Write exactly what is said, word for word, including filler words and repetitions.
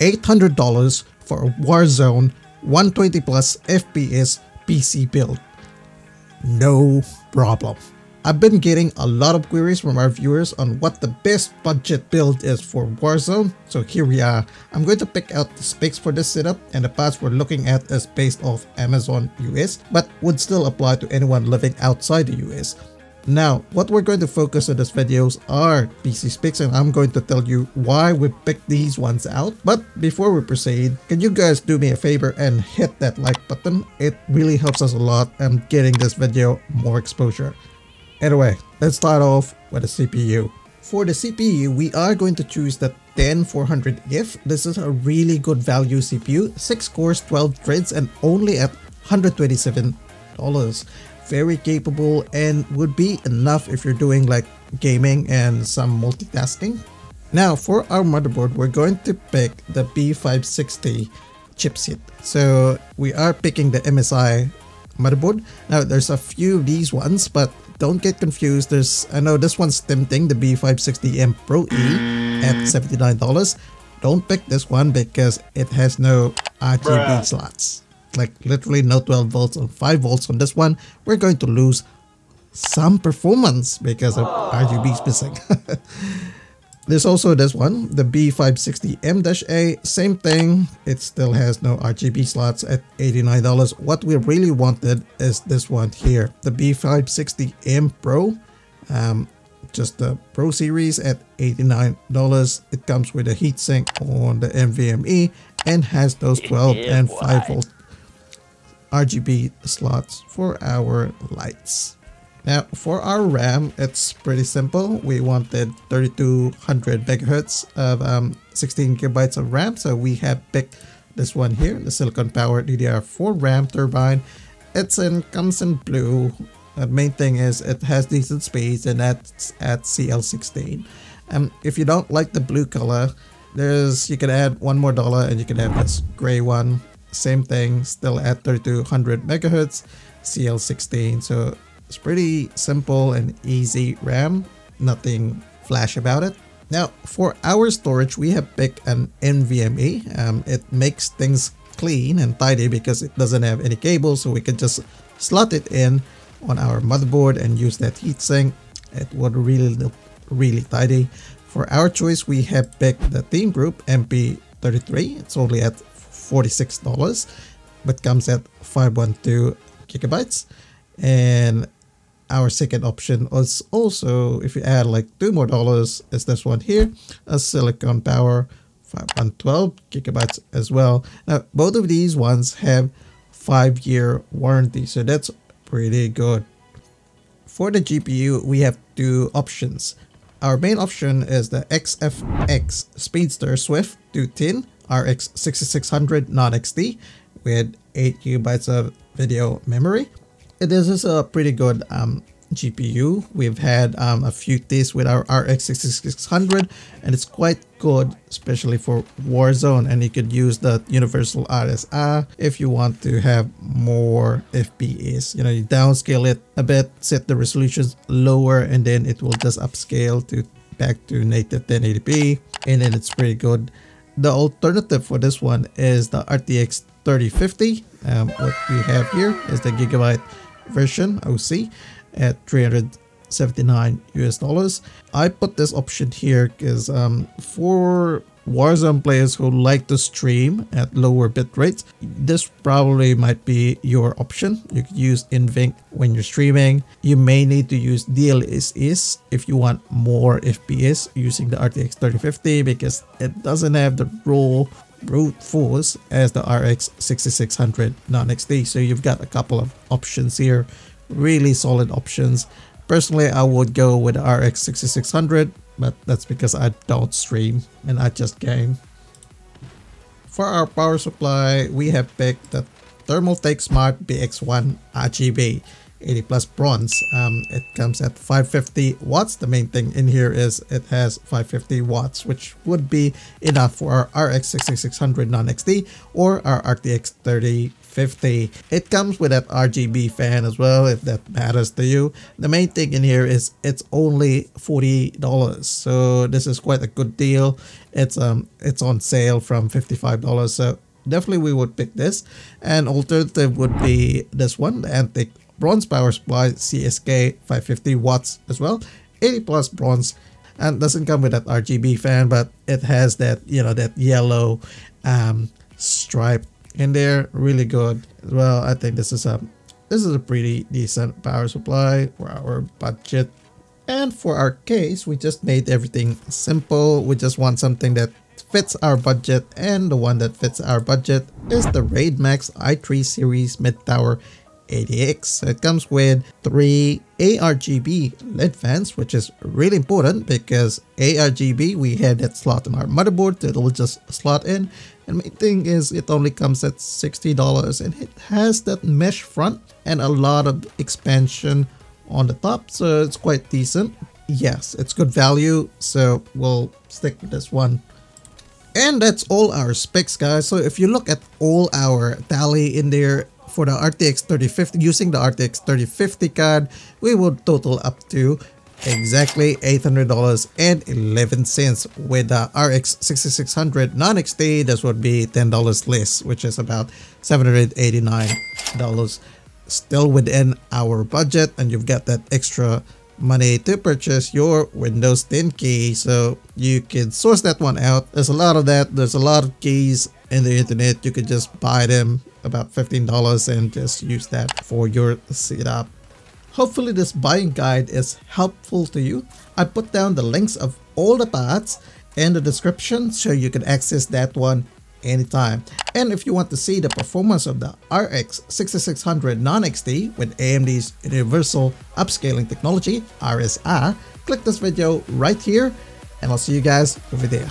eight hundred dollars for a Warzone one twenty plus F P S P C build. No problem. I've been getting a lot of queries from our viewers on what the best budget build is for Warzone, so here we are. I'm going to pick out the specs for this setup, and the parts we're looking at is based off Amazon U S, but would still apply to anyone living outside the U S. Now, what we're going to focus on this videos are P C specs, and I'm going to tell you why we picked these ones out. But before we proceed, can you guys do me a favor and hit that like button? It really helps us a lot and getting this video more exposure. Anyway, let's start off with the C P U. For the C P U, we are going to choose the ten four hundred F. This is a really good value C P U, six cores, twelve threads, and only at one hundred twenty-seven dollars. Very capable and would be enough if you're doing like gaming and some multitasking. Now for our motherboard, we're going to pick the B five sixty chipset. So we are picking the M S I motherboard. Now there's a few of these ones, but don't get confused. There's, I know this one's tempting, the B five sixty M Pro E at seventy-nine dollars. Don't pick this one because it has no R G B Bruh. slots. Like literally no twelve volts or five volts on this one. We're going to lose some performance because of R G B's missing. There's also this one, the B five sixty M A, same thing. It still has no R G B slots at eighty-nine dollars. What we really wanted is this one here, the B five sixty M Pro, um, just the Pro series at eighty-nine dollars. It comes with a heatsink on the N V M E and has those twelve and five volt R G B slots for our lights. Now for our RAM, it's pretty simple. We wanted thirty-two hundred megahertz of um, sixteen gigabytes of RAM, so we have picked this one here, the Silicon Power D D R four RAM turbine. It's in comes in blue. The main thing is it has decent space, and that's at C L sixteen. Um, if you don't like the blue color, there's you can add one more dollar and you can have this gray one. Same thing, still at thirty-two hundred megahertz, C L sixteen. So it's pretty simple and easy RAM, nothing flash about it. Now for our storage, we have picked an N V M E. Um, it makes things clean and tidy because it doesn't have any cables, so we can just slot it in on our motherboard and use that heatsink. It would really look really tidy. For our choice, we have picked the Team Group M P thirty-three. It's only at forty-six dollars, but comes at five hundred twelve gigabytes. And our second option is also, if you add like two more dollars, is this one here, a Silicon Power five hundred twelve gigabytes as well. Now both of these ones have five year warranty, so that's pretty good. For the G P U, we have two options. Our main option is the X F X Speedster Swift two ten R X sixty-six hundred non X T with eight gigabytes of video memory. This is a pretty good um, G P U. We've had um, a few tests with our R X sixty-six hundred, and it's quite good, especially for Warzone. And you could use the universal R S R if you want to have more F P S. You know, you downscale it a bit, set the resolutions lower, and then it will just upscale to back to native ten eighty p, and then it's pretty good. The alternative for this one is the R T X thirty fifty. Um, what we have here is the Gigabyte version O C at three hundred seventy-nine US dollars. I put this option here because um, for Warzone players who like to stream at lower bit rates, this probably might be your option. You could use NVENC when you're streaming. You may need to use D L S S if you want more F P S using the R T X thirty fifty because it doesn't have the raw brute force as the R X sixty-six hundred non X T. So you've got a couple of options here, really solid options. Personally, I would go with the R X sixty-six hundred, but that's because I don't stream and I just game. For our power supply, we have picked the Thermaltake Smart B X one R G B. eighty plus bronze. Um, it comes at five hundred fifty watts. The main thing in here is it has five hundred fifty watts, which would be enough for our R X sixty-six hundred non X T or our R T X thirty fifty. It comes with that R G B fan as well, if that matters to you. The main thing in here is it's only forty dollars, so this is quite a good deal. It's um it's on sale from fifty-five dollars, so definitely we would pick this. An alternative would be this one, the Antic bronze power supply, C S K five hundred fifty watts as well, eighty plus bronze, and doesn't come with that R G B fan, but it has that, you know, that yellow um stripe in there. Really good as well. I think this is a this is a pretty decent power supply for our budget. And for our case, we just made everything simple. We just want something that fits our budget, and the one that fits our budget is the RaidMax i three series mid tower A D X. So it comes with three A R G B L E D fans, which is really important because A R G B, we had that slot on our motherboard that will just slot in. And my thing is, it only comes at sixty dollars, and it has that mesh front and a lot of expansion on the top, so it's quite decent. Yes, it's good value, so we'll stick with this one. And that's all our specs, guys. So if you look at all our tally in there, for the R T X thirty fifty, using the R T X thirty fifty card, we would total up to exactly eight hundred dollars and eleven cents. With the R X sixty-six hundred non X T, this would be ten dollars less, which is about seven hundred eighty-nine dollars, still within our budget. And you've got that extra money to purchase your Windows ten key, so you can source that one out. There's a lot of that. There's a lot of keys in the internet. You could just buy them about fifteen dollars and just use that for your setup. Hopefully this buying guide is helpful to you. I put down the links of all the parts in the description, so you can access that one anytime. And if you want to see the performance of the R X sixty-six hundred non X T with A M D's Universal Upscaling Technology, R S R, click this video right here, and I'll see you guys over there.